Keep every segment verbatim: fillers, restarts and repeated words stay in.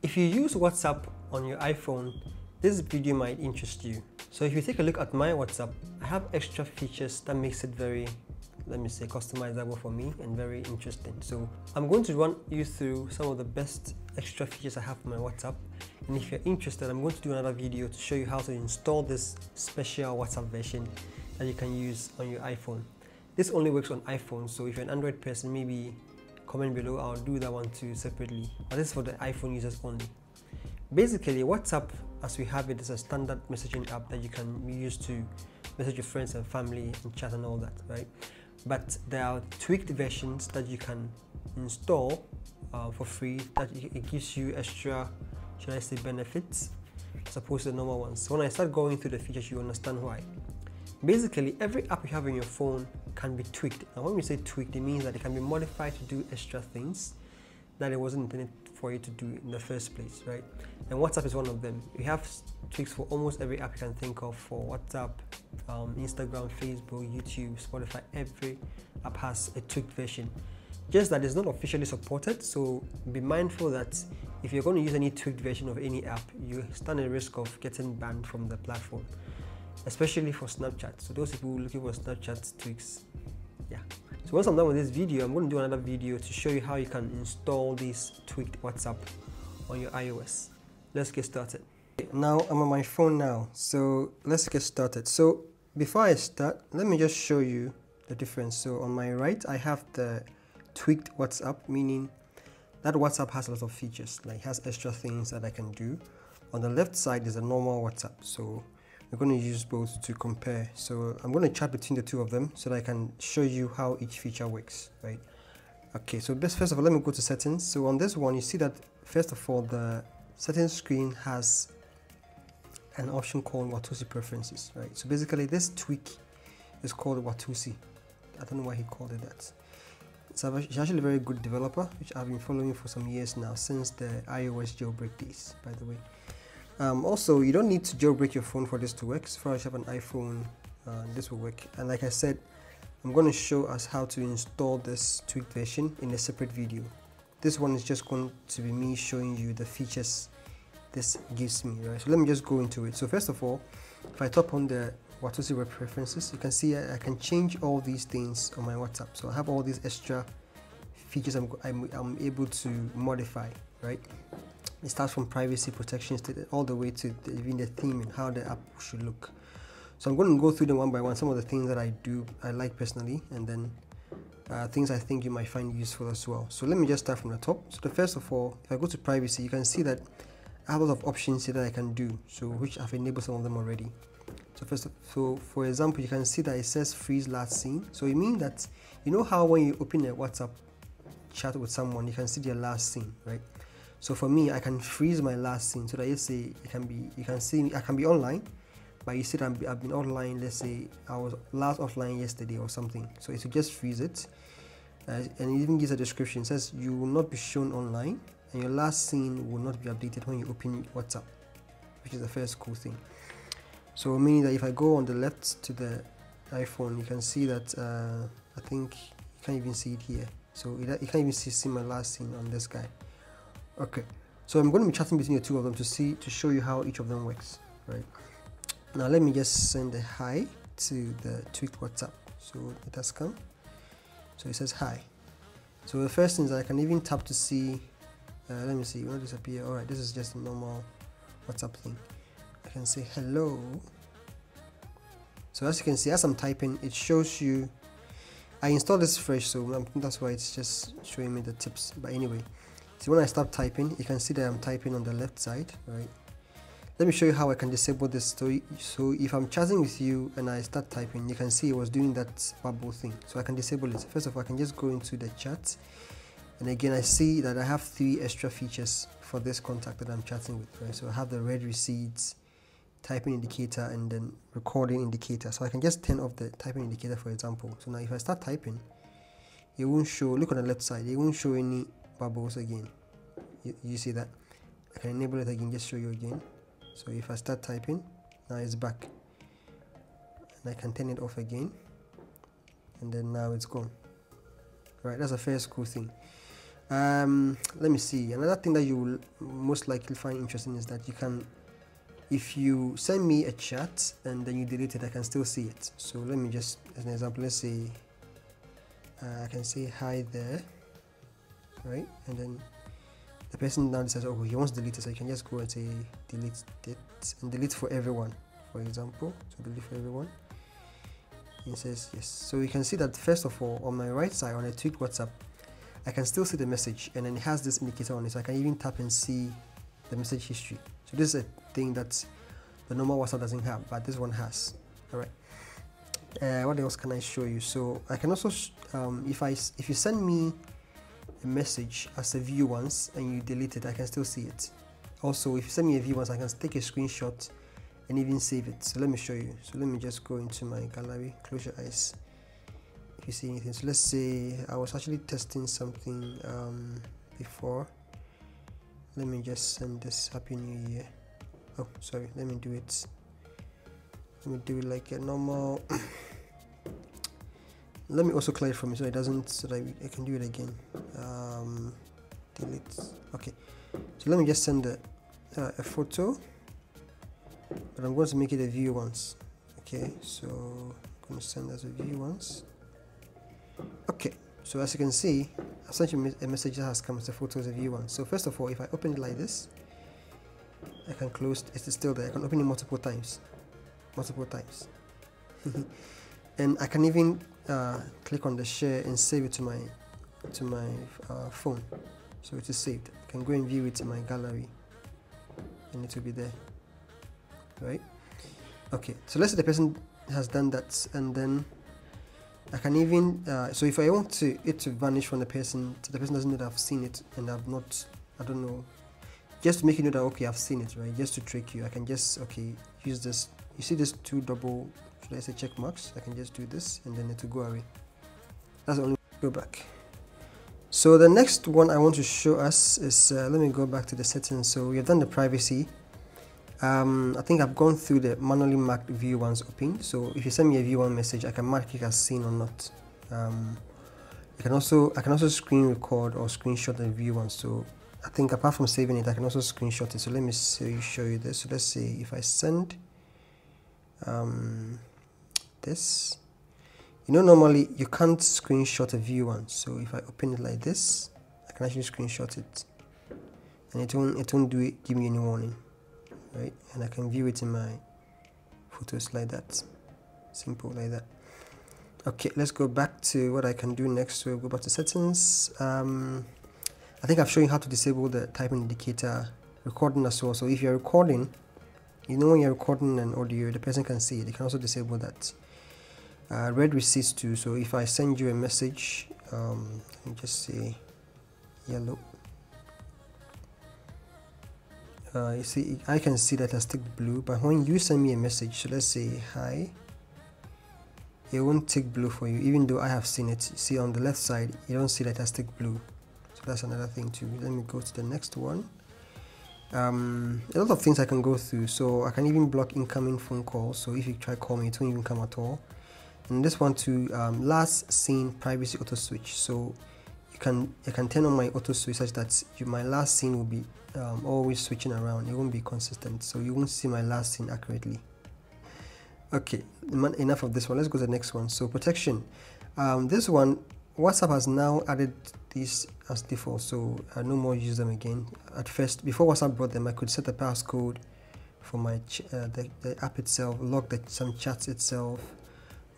If you use WhatsApp on your iPhone, this video might interest you. So if you take a look at my WhatsApp, I have extra features that makes it very, let me say, customizable for me and very interesting. So I'm going to run you through some of the best extra features I have for my WhatsApp. And if you're interested, I'm going to do another video to show you how to install this special WhatsApp version that you can use on your iPhone. This only works on iPhone, so if you're an Android person, maybe comment below, I'll do that one too separately. But this is for the iPhone users only. Basically, WhatsApp, as we have it, is a standard messaging app that you can use to message your friends and family and chat and all that, right? But there are tweaked versions that you can install uh, for free, that it gives you extra, should I say, benefits as opposed to the normal ones. So when I start going through the features, you understand why. Basically, every app you have on your phone can be tweaked. Now, when we say tweaked, it means that it can be modified to do extra things that it wasn't intended for you to do in the first place, right? And WhatsApp is one of them. You have tweaks for almost every app you can think of, for WhatsApp, um, Instagram, Facebook, YouTube, Spotify. Every app has a tweaked version. Just that it's not officially supported, so be mindful that if you're going to use any tweaked version of any app, you stand a risk of getting banned from the platform, especially for Snapchat. So those people looking for Snapchat tweaks, yeah. So once I'm done with this video, I'm going to do another video to show you how you can install this tweaked WhatsApp on your iOS. Let's get started. Now I'm on my phone now, so let's get started. So before I start, let me just show you the difference. So on my right, I have the tweaked WhatsApp, meaning that WhatsApp has a lot of features, like it has extra things that I can do. On the left side is a normal WhatsApp, so we're going to use both to compare. So I'm going to chat between the two of them so that I can show you how each feature works, right? Okay, so best, first of all, let me go to settings. So on this one, you see that first of all, the settings screen has an option called Watusi preferences, right? So basically this tweak is called Watusi. I don't know why he called it that. So he's actually a very good developer, which I've been following for some years now, since the iOS jailbreak days, by the way. Um, also, you don't need to jailbreak your phone for this to work. So far as you have an iPhone, uh, this will work. And like I said, I'm going to show us how to install this tweaked version in a separate video. This one is just going to be me showing you the features this gives me, right? So let me just go into it. So first of all, if I tap on the Watusi web preferences, you can see I, I can change all these things on my WhatsApp. So I have all these extra features I'm, I'm, I'm able to modify, right? It starts from privacy protection all the way to the, even the theme and how the app should look. So I'm going to go through them one by one, some of the things that I do, I like personally, and then uh, things I think you might find useful as well. So let me just start from the top. So the first of all, if I go to privacy, you can see that I have a lot of options here that I can do, so which I've enabled some of them already. So first, of, so for example, you can see that it says freeze last seen. So it means that, you know how when you open a WhatsApp chat with someone, you can see their last seen, right? So for me, I can freeze my last scene so that, let's say, it can be, you can see I can be online, but you said I've been online, let's say I was last offline yesterday or something. So it will just freeze it. Uh, and it even gives a description. It says you will not be shown online and your last scene will not be updated when you open WhatsApp, which is the first cool thing. So meaning that if I go on the left to the iPhone, you can see that uh, I think you can't even see it here. So you can't even see, see my last scene on this guy. Okay, so I'm going to be chatting between the two of them to see, to show you how each of them works, right? Now let me just send a hi to the tweaked WhatsApp. So it has come. So it says hi. So the first thing is I can even tap to see. Uh, let me see. It won't disappear. All right, this is just a normal WhatsApp thing. I can say hello. So as you can see, as I'm typing, it shows you. I installed this fresh, so that's why it's just showing me the tips. But anyway. So when I start typing, you can see that I'm typing on the left side, right? Let me show you how I can disable this. So, so if I'm chatting with you and I start typing, you can see it was doing that bubble thing. So I can disable it. First of all, I can just go into the chat. And again, I see that I have three extra features for this contact that I'm chatting with, right? So I have the red receipts, typing indicator, and then recording indicator. So I can just turn off the typing indicator, for example. So now if I start typing, it won't show, look on the left side, it won't show any bubbles again. You, you see that? I can enable it again, just show you again. So if I start typing, now it's back. And I can turn it off again. And then now it's gone. Right, that's the first cool thing. Um, let me see. Another thing that you will most likely find interesting is that you can, if you send me a chat and then you delete it, I can still see it. So let me just, as an example, let's say uh, I can say hi there, right? And then the person now says, oh, he wants to delete it, so you can just go and say delete it and delete for everyone, for example. So delete for everyone. It says yes. So you can see that first of all, on my right side, on a tweet WhatsApp, I can still see the message, and then it has this indicator on it, so I can even tap and see the message history. So this is a thing that the normal WhatsApp doesn't have, but this one has. All right. Uh, what else can I show you? So I can also, um, if I if you send me a message as a view once and you delete it, I can still see it. Also, if you send me a view once, I can take a screenshot and even save it. So let me show you. So let me just go into my gallery. Close your eyes if you see anything. So let's say I was actually testing something um, before. Let me just send this happy new year. Oh, sorry. Let me do it. Let me do it like a normal. Let me also clear it from me so it doesn't. So that I can do it again. Um, delete. Okay. So let me just send a, uh, a photo. But I'm going to make it a view once. Okay, so I'm going to send as a view once. Okay, so as you can see, I've sent you a message that has come as a photo as a view once. So first of all, if I open it like this, I can close it. It's still there. I can open it multiple times, multiple times, and I can even uh, click on the share and save it to my to my uh, phone. So it is saved. I can go and view it in my gallery, and it will be there. Right, okay, so let's say the person has done that, and then I can even uh, so if I want to it to vanish from the person, so the person doesn't know that I've seen it, and I've not, I don't know, just to make you know that okay, I've seen it, right, just to trick you, I can just okay use this, you see this two double, should I say check marks, I can just do this and then it will go away. That's the only go back. So the next one I want to show us is uh, let me go back to the settings. So we have done the privacy. Um, I think I've gone through the manually marked view once open. So if you send me a view one message, I can mark it as seen or not. Um, I can also I can also screen record or screenshot the view once. So I think apart from saving it, I can also screenshot it. So let me see, show you this. So let's say if I send um, this, you know normally you can't screenshot a view once. So if I open it like this, I can actually screenshot it, and it won't it won't do it, give me any warning. Right, and I can view it in my photos like that, simple like that. Okay, let's go back to what I can do next. So we'll go back to settings. um I think I've shown you how to disable the typing indicator, recording as well. So if you're recording, you know when you're recording an audio, the person can see it. You can also disable that. Uh, read receipts too. So if I send you a message, um let me just say yellow. Uh, you see, I can see that I stick blue, but when you send me a message, so let's say hi, it won't tick blue for you, even though I have seen it. You see on the left side, you don't see that I stick blue, so that's another thing too. Let me go to the next one. Um, a lot of things I can go through, so I can even block incoming phone calls. So if you try call me, it won't even come at all. And this one too, um, last seen privacy auto switch. So you can I can turn on my auto switch such that you, my last scene will be. Um, always switching around, it won't be consistent, so you won't see my last scene accurately. Okay, enough of this one. Let's go to the next one. So protection. Um, this one, WhatsApp has now added this as default, so I no more use them again. At first, before WhatsApp brought them, I could set a passcode for my ch uh, the, the app itself, lock the, some chats itself,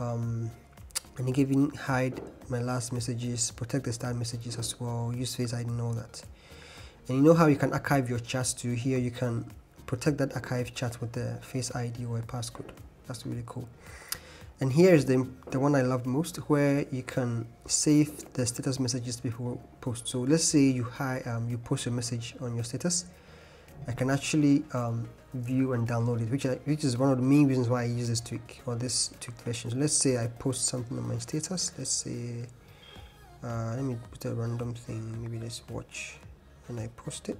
um, and it even hide my last messages, protect the start messages as well, use Face I D and all that. And you know how you can archive your chats too. Here you can protect that archive chat with the Face I D or a passcode. That's really cool. And here is the, the one I love most, where you can save the status messages before post. So let's say you hi, um, you post a message on your status. I can actually um, view and download it, which, I, which is one of the main reasons why I use this tweak or this tweak version. So let's say I post something on my status. Let's say, uh, let me put a random thing, maybe let's watch. And I post it,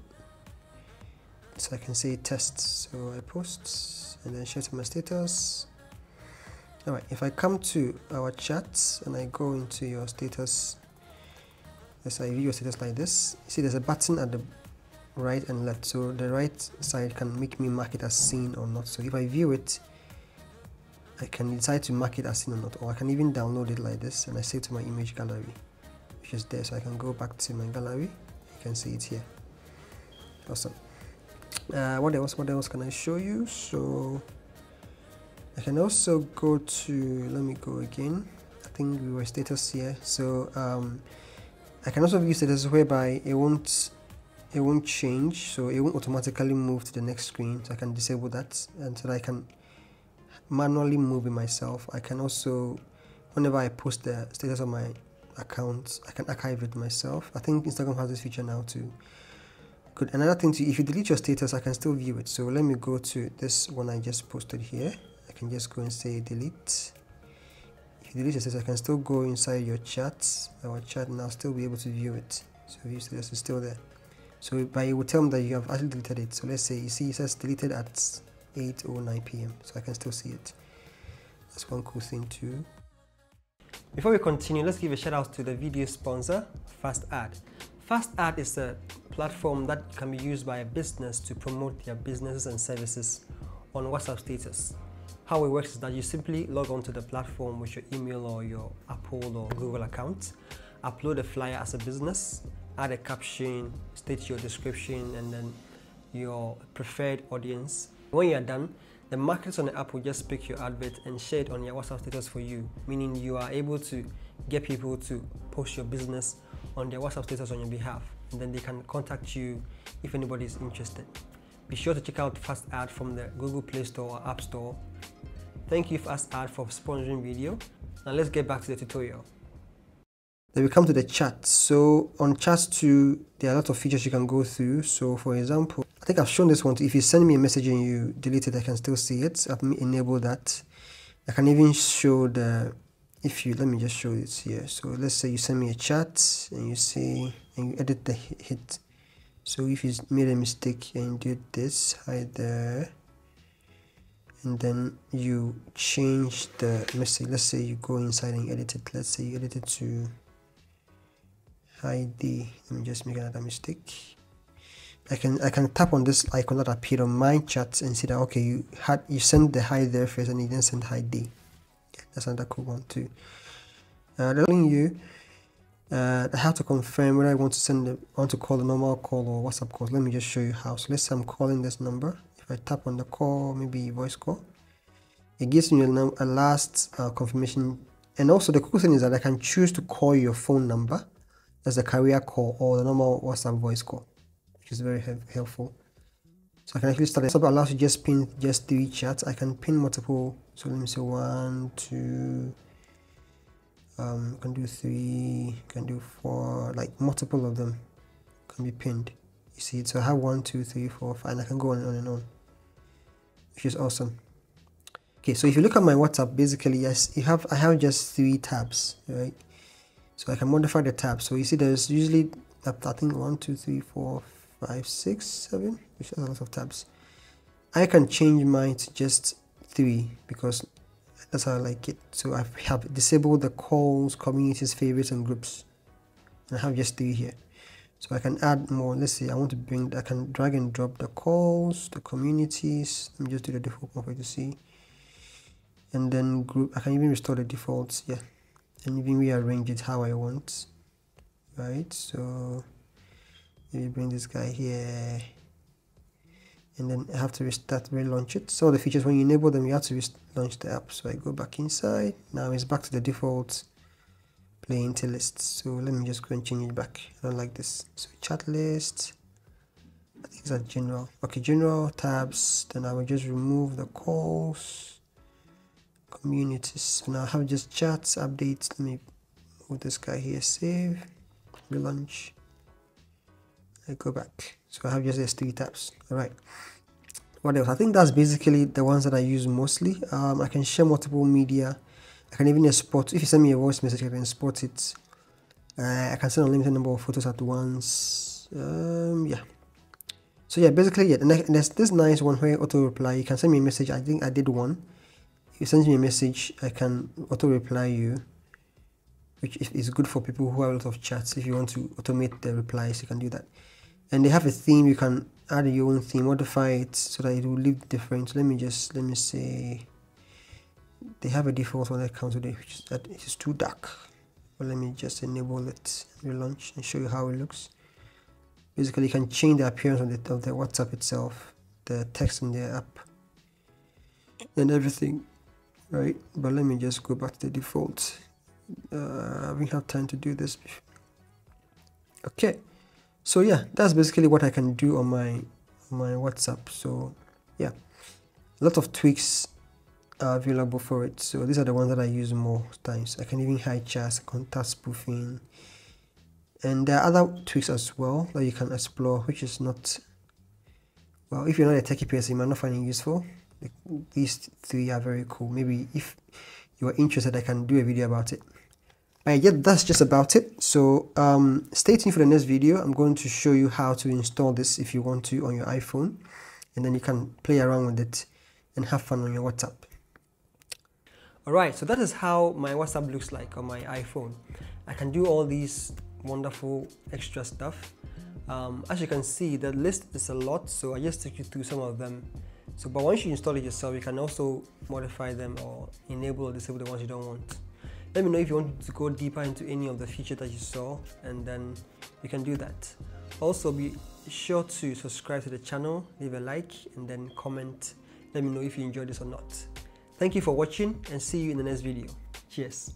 so I can say test. So I post and then share to my status. All right, if I come to our chats and I go into your status, as I view a status like this, see there's a button at the right and left, so the right side can make me mark it as seen or not. So if I view it, I can decide to mark it as seen or not, or I can even download it like this and I save to my image gallery, which is there. So I can go back to my gallery, you can see it here. Awesome. Uh, what else? What else can I show you? So I can also go to, let me go again. I think we were status here. So um, I can also view status whereby it won't it won't change, so it won't automatically move to the next screen. So I can disable that, and so that I can manually move it myself. I can also, whenever I post the status on my account, I can archive it myself. I think Instagram has this feature now too. Good. Another thing too, if you delete your status, I can still view it. So let me go to this one I just posted here. I can just go and say delete. If you delete your status, I can still go inside your chat, our chat, and I'll still be able to view it. So view status is still there. So but it will tell me that you have actually deleted it. So let's say, you see it says deleted at eight oh nine p m So I can still see it. That's one cool thing too. Before we continue, let's give a shout out to the video sponsor, FastAd. FastAd is a platform that can be used by a business to promote their businesses and services on WhatsApp status. How it works is that you simply log on to the platform with your email or your Apple or Google account, upload a flyer as a business, add a caption, state your description and then your preferred audience. When you're done, the marketers on the app will just pick your advert and share it on your WhatsApp status for you, meaning you are able to get people to post your business on their WhatsApp status on your behalf, and then they can contact you if anybody is interested. Be sure to check out FastAd from the Google Play Store or App Store. Thank you FastAd for sponsoring video. Now let's get back to the tutorial. Then we come to the chat. So on chat too, there are a lot of features you can go through. So for example, I think I've shown this one too. If you send me a message and you delete it, I can still see it. I've enabled that. I can even show the If you let me just show it here. So let's say you send me a chat and you say and you edit the hit. So if you made a mistake and you do this, hide there, and then you change the message. Let's say you go inside and you edit it. Let's say you edit it to hide the. Let me just make another mistake. I can I can tap on this icon that appeared on my chat and see that okay, you had you sent the hide there first and you didn't send hide the. That's another cool one too. Uh, they're telling you uh, I have to confirm whether I want to send the, want to call a normal call or WhatsApp call. Let me just show you how. So let's say I'm calling this number. If I tap on the call, maybe voice call, it gives me a, a last uh, confirmation. And also the cool thing is that I can choose to call your phone number as a carrier call or the normal WhatsApp voice call, which is very helpful. So I can actually start. It allows you just pin just three chats. I can pin multiple. So let me say one, two. Um, you can do three. You can do four. Like multiple of them can be pinned. You see it. So I have one, two, three, four, five, and I can go on and on and on, which is awesome. Okay, so if you look at my WhatsApp, basically yes, you have I have just three tabs, right? So I can modify the tab. So you see, there's usually I think one, two, three, four, five, six, seven, which has a lot of tabs. I can change mine to just three because that's how I like it. So I have disabled the calls, communities, favorites, and groups. And I have just three here. So I can add more. Let's see, I want to bring, I can drag and drop the calls, the communities. Let me just do the default one for you to see. And then group, I can even restore the defaults, yeah. And even rearrange it how I want, right? So maybe bring this guy here, and then I have to restart, relaunch it. So the features, when you enable them, you have to launch the app. So I go back inside. Now it's back to the default playing to list. So let me just go and change it back. I don't like this. So chat list, I think it's a general. Okay, general tabs. Then I will just remove the calls, communities. So now I have just chats, updates. Let me move this guy here. Save, relaunch. I go back. So I have just these three tabs. All right. What else? I think that's basically the ones that I use mostly. Um, I can share multiple media. I can even export. If you send me a voice message, I can export it. Uh, I can send a limited number of photos at once. Um, yeah. So yeah, basically yeah. And there's this nice one where auto reply. You can send me a message. I think I did one. If you send me a message, I can auto reply you. which is good for people who have a lot of chats. If you want to automate the replies, you can do that. And they have a theme. You can add your own theme, modify it so that it will look different. So let me just let me say they have a default one that comes with it, which is that it is too dark. But let me just enable it, relaunch, and show you how it looks. Basically, you can change the appearance of the, of the WhatsApp itself, the text in the app, and everything, right? But let me just go back to the default. Uh, we have time to do this. Okay, so yeah, that's basically what I can do on my my WhatsApp. So yeah, a lot of tweaks are available for it. So these are the ones that I use more times. I can even hide chats, contact spoofing, and there are other tweaks as well that you can explore, which is not, well, if you're not a techie person, you might not find it useful. These three are very cool. Maybe if you are interested, I can do a video about it. And yeah, that's just about it. So um, stay tuned for the next video. I'm going to show you how to install this if you want to on your iPhone, and then you can play around with it and have fun on your WhatsApp. Alright, so that is how my WhatsApp looks like on my iPhone. I can do all these wonderful extra stuff. Um, as you can see, the list is a lot, so I just took you through some of them. So, but once you install it yourself, you can also modify them or enable or disable the ones you don't want. Let me know if you want to go deeper into any of the features that you saw, and then you can do that. Also, be sure to subscribe to the channel, leave a like, and then comment. Let me know if you enjoyed this or not. Thank you for watching, and see you in the next video. Cheers.